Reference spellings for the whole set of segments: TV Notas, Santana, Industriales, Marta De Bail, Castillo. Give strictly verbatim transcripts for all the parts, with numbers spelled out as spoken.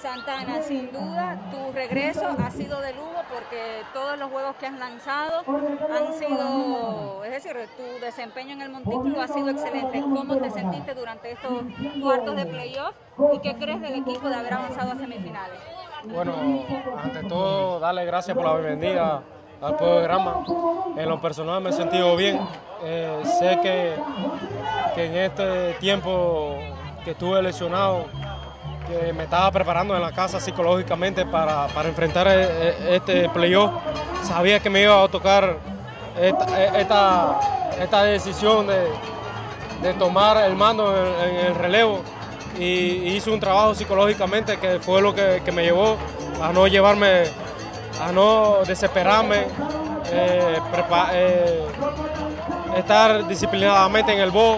Santana, sin duda, tu regreso ha sido de lujo porque todos los juegos que has lanzado han sido, es decir, tu desempeño en el montículo ha sido excelente. ¿Cómo te sentiste durante estos cuartos de playoff y qué crees del equipo de haber avanzado a semifinales? Bueno, ante todo, darle gracias por la bienvenida al programa. En lo personal me he sentido bien. Eh, sé que, que en este tiempo que estuve lesionado, que me estaba preparando en la casa psicológicamente para, para enfrentar este playoff. Sabía que me iba a tocar esta, esta, esta decisión de, de tomar el mando en, en el relevo y, y hice un trabajo psicológicamente que fue lo que, que me llevó a no llevarme, a no desesperarme, eh, prepa, eh, estar disciplinadamente en el bowl,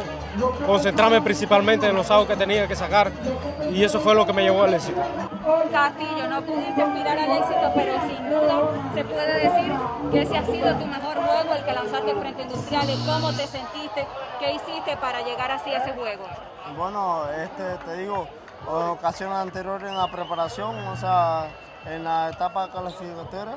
concentrarme principalmente en los outs que tenía que sacar y eso fue lo que me llevó al éxito. Castillo, no pudiste aspirar al éxito, pero sin duda se puede decir que ese ha sido tu mejor juego, el que lanzaste frente a Industriales. ¿Cómo te sentiste? ¿Qué hiciste para llegar así a ese juego? Bueno, este, te digo, en ocasiones anteriores en la preparación, o sea, en la etapa clasificatoria,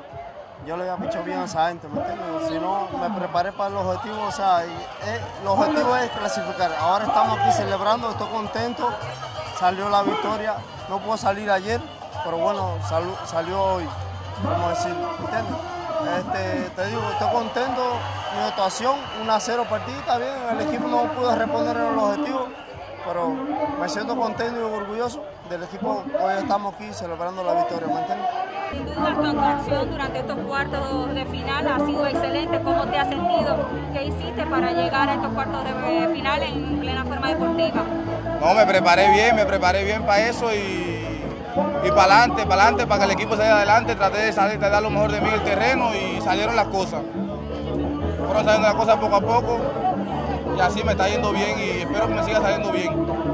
yo le había dicho bien a esa gente, ¿me entiendes? Si no, me preparé para el objetivo, o sea, y, eh, el objetivo es clasificar. Ahora estamos aquí celebrando, estoy contento, salió la victoria. No pudo salir ayer, pero bueno, sal, salió hoy, vamos a decir, ¿me entiendes? Este, te digo, estoy contento, mi actuación, uno a cero partido, está bien, el equipo no pudo responder en el objetivo, pero me siento contento y orgulloso del equipo. Hoy estamos aquí celebrando la victoria, ¿me entiendes? Sin duda, tu actuación durante estos cuartos de final ha sido excelente. ¿Cómo te has sentido? ¿Qué hiciste para llegar a estos cuartos de final en plena forma deportiva? No, me preparé bien, me preparé bien para eso y, y para adelante, para adelante, para que el equipo salga adelante. Traté de, salir, de dar lo mejor de mí en el terreno y salieron las cosas. Fueron saliendo las cosas poco a poco y así me está yendo bien y espero que me siga saliendo bien.